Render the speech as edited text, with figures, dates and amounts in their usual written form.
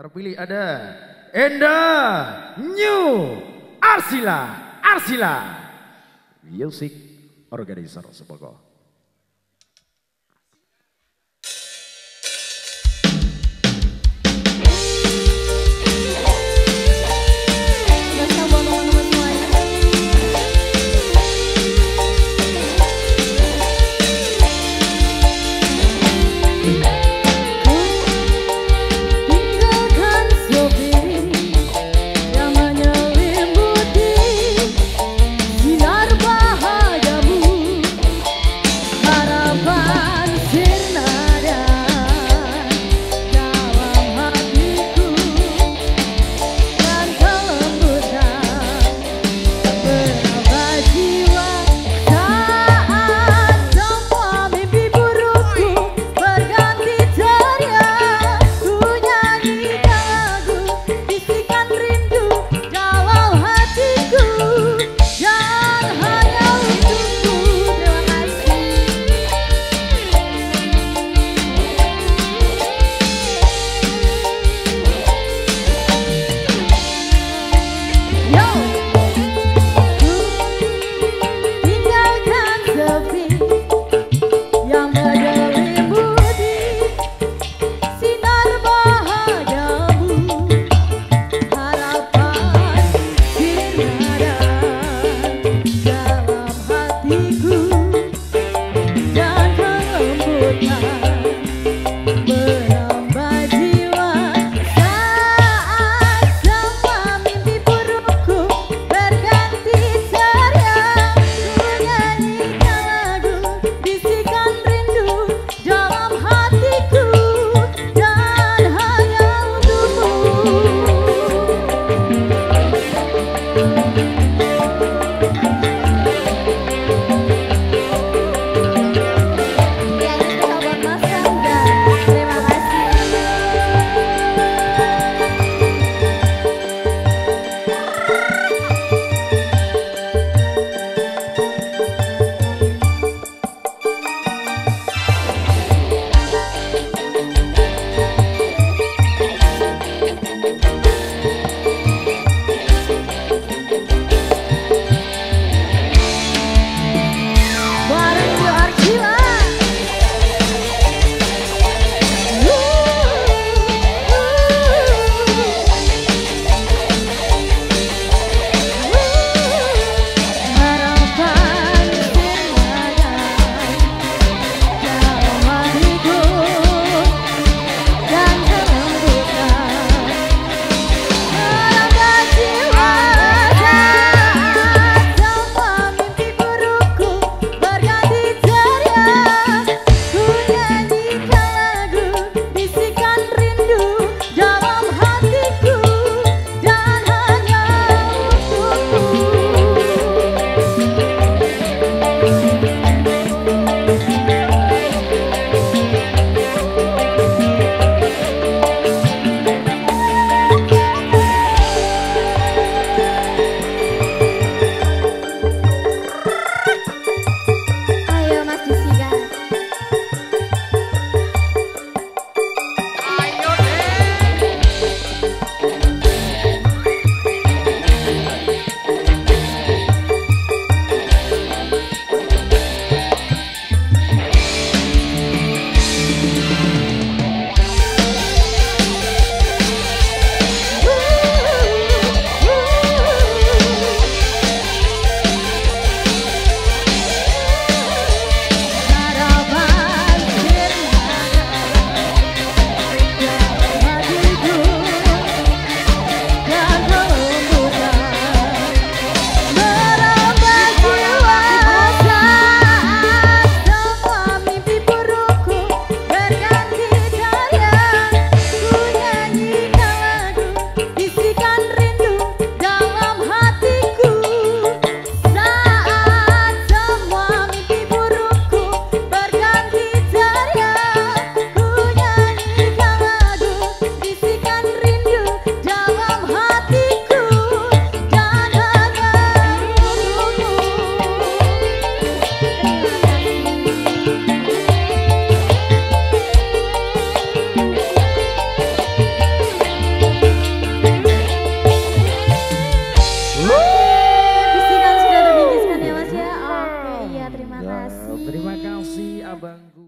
Terpilih ada Endah New Arsila music organizer Sepoko. Terima kasih abangku.